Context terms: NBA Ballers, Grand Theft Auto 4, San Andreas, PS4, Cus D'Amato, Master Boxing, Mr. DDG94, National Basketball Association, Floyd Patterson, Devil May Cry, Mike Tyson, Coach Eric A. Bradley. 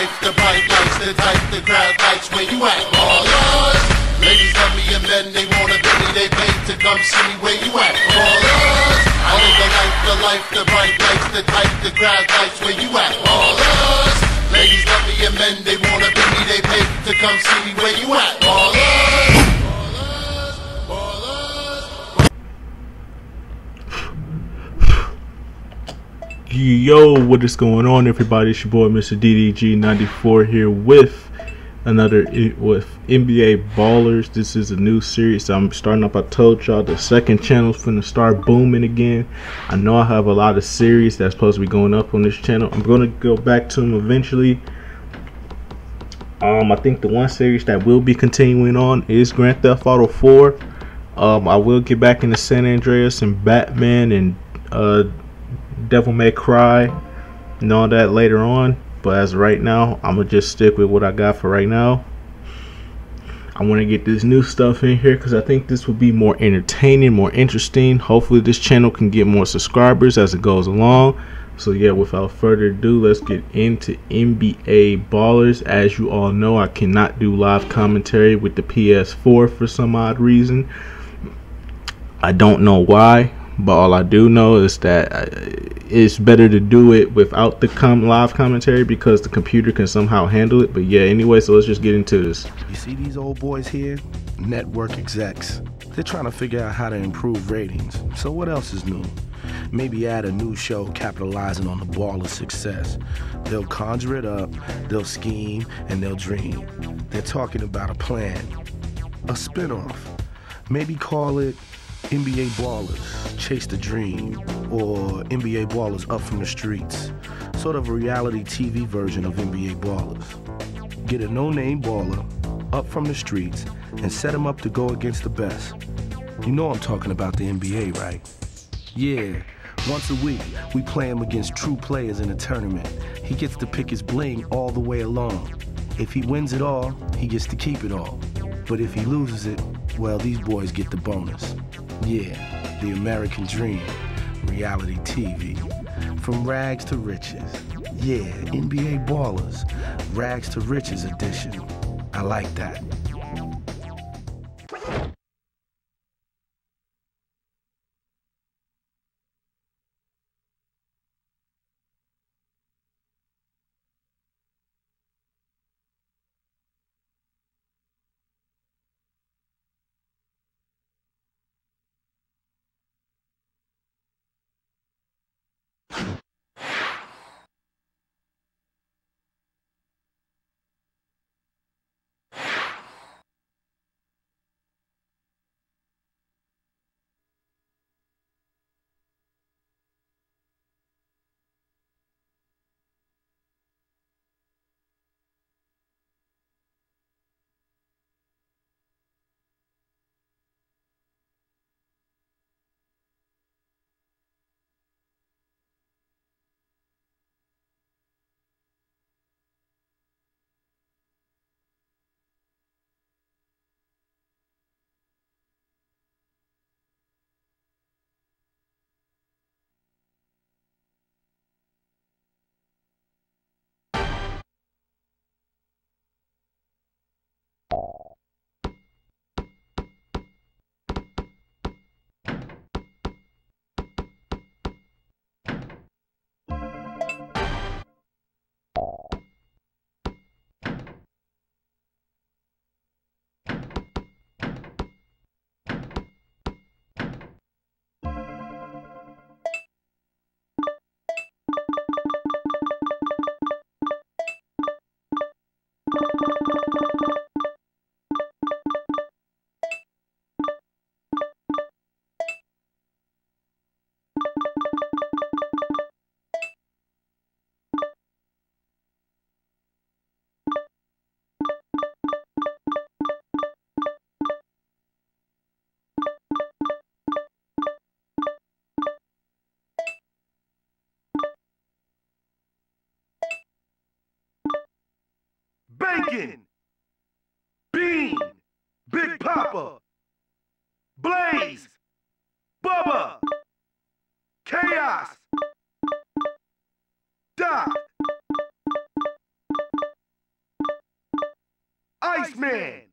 life, the bright lights, the type, the crowd likes where you at, ballers. Ladies love me and men, they wanna be me, they pay to come see me where you at, ballers. I live the life, the bright lights, the type, the crowd likes where you at, ballers. Ladies love me and men, they wanna be me, they pay to come see me where you at, ballers. Yo, what is going on, everybody? It's your boy Mr. DDG94 here with another NBA Ballers. This is a new series I'm starting up. I told y'all the second channel's gonna start booming again. I know I have a lot of series that's supposed to be going up on this channel. I'm gonna go back to them eventually. I think the one series that will be continuing on is Grand Theft Auto 4. I will get back into San Andreas and Batman and Devil May Cry and all that later on, but as of right now I'm gonna just stick with what I got for right now. I want to get this new stuff in here because I think this will be more entertaining, more interesting. Hopefully this channel can get more subscribers as it goes along. So yeah, without further ado, let's get into NBA Ballers. As you all know, I cannot do live commentary with the PS4 for some odd reason. I don't know why, but all I do know is that it's better to do it without the live commentary because the computer can somehow handle it. But yeah, anyway, so let's just get into this. You see these old boys here? Network execs. They're trying to figure out how to improve ratings. So what else is new? Maybe add a new show capitalizing on the ball of success. They'll conjure it up, they'll scheme, and they'll dream. They're talking about a plan, a spinoff. Maybe call it NBA Ballers Chase the Dream, or NBA Ballers Up From the Streets, sort of a reality TV version of NBA Ballers. Get a no-name baller up from the streets and set him up to go against the best. You know I'm talking about the NBA, right? Yeah, once a week we play him against true players in a tournament. He gets to pick his bling all the way along. If he wins it all, he gets to keep it all. But if he loses it, well, these boys get the bonus. Yeah, the American dream, reality TV, from rags to riches. Yeah, NBA Ballers, rags to riches edition. I like that. Bacon, Bean, Big Papa, Blaze, Bubba, Chaos, Doc, Iceman.